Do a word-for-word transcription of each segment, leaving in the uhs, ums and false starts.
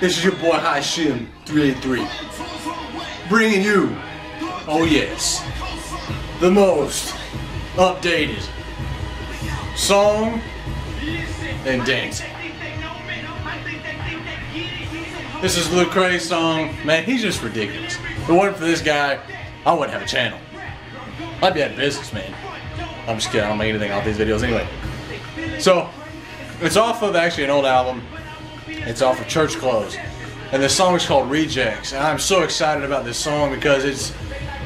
This is your boy Hashim three eighty-three, bringing you, oh yes, the most updated song and dance. This is Lecrae's song. Man, he's just ridiculous. If it wasn't for this guy, I wouldn't have a channel. I'd be out of business, man. I'm just kidding, I don't make anything off these videos anyway. So, it's off of actually an old album. It's off of Church Clothes, and this song is called Rejects, and I'm so excited about this song because it's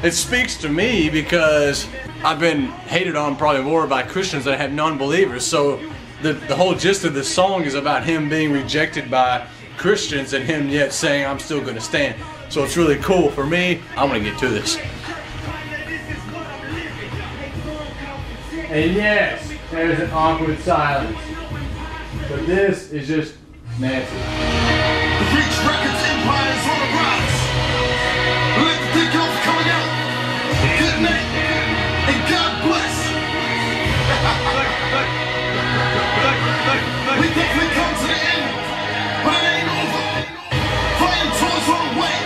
it speaks to me, because I've been hated on probably more by Christians that have non-believers. So the, the whole gist of this song is about him being rejected by Christians and him yet saying, I'm still going to stand. So it's really cool for me. I'm going to get to this. And yes, there's an awkward silence, but this is just nasty. The Reach Records empire is on the rise. Let the big girls coming out. Good night and God bless. We definitely come to the end, but it ain't over. Flying towards our way.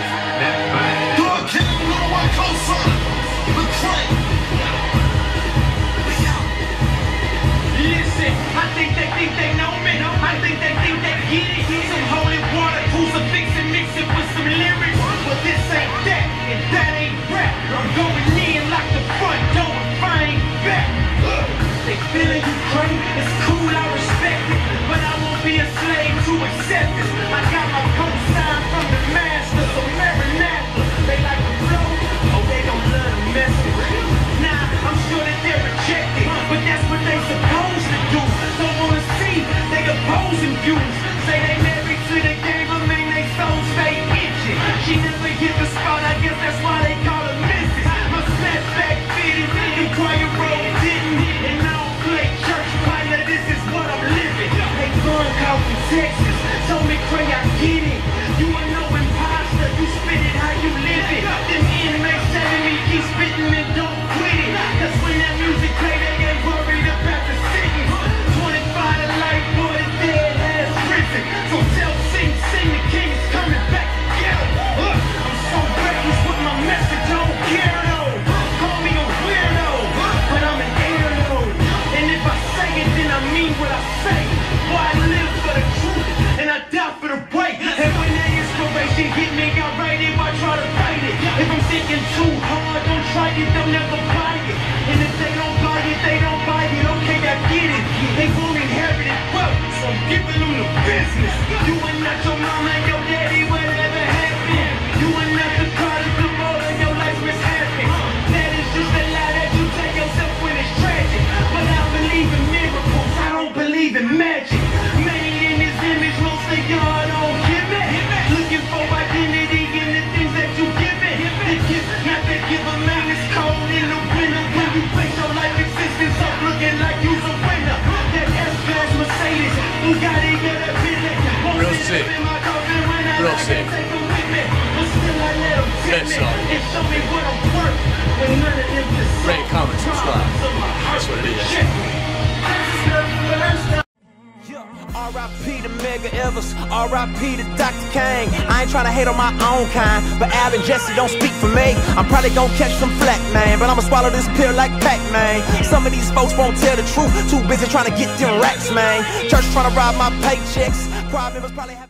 Dog King, little white coaster. Lecrae. Listen, I think they think they know me. I think they think they get it. Some holy water, crucifix and mix it with some lyrics. But this ain't that, and that ain't rap. I'm going in like the front door if I ain't back. They feeling you crazy, it's cool, I respect it. But I won't be a slave to accept it. I got my co-sign from the master, so Maranatha. They like the flow, oh they don't love the message. Nah, I'm sure that they're rejected, but that's what they supposed to do. Don't wanna see they opposing views. Say they married to the game, but man, they souls stay itching. She never hit the spot, I guess that's why they call her missus. My snapback fitted, and choir roll didn't. And I don't play church, but now this is what I'm living. They gone out in Texas, told me Cray, I get it. You a no imposter, you spit it how you live it. Them inmates telling me keep spitting and don't quit it. Cause when that music played, they ain't worried about the sentence. twenty-five to life, boy, the dead has risen. So tell Sing, Sing, the king is coming back to ghetto. Look, I'm so reckless with my message, I don't care though. Call me a weirdo, but I'm an heirloom. And if I say it, then I mean what I say. Boy, I live for the truth, and I die for the right. And when that inspiration hit me, I write it, I try to fight it. If I'm thinking too hard, don't try it, they'll never buy it. And if they don't buy it, they don't buy it, okay, I get it. They won't inherit it well, so I'm giving them the business. You are not your mama and your daddy, whatever happened. You are not the product of all of your life mishappens. That is just a lie that you tell yourself when it's tragic. But I believe in miracles, I don't believe in magic. Many in this image, most of y'all don't give it. Looking for identity in the things that you give it. Not to give a man is cold in the winter. When you face your life existence up looking like you's a winner. That S-Class Mercedes, you got it, get a billet. Real sick. Real sick. That's all. Rate, comment, subscribe. That's what it is. R I P to Mega Evers, R I P to Doctor King. I ain't tryna hate on my own kind, but Ab and Jesse don't speak for me. I'm probably gon' catch some flack, man, but I'ma swallow this pill like Pac-Man. Some of these folks won't tell the truth, too busy tryna get them racks, man. Church tryna rob my paychecks, choir members probably have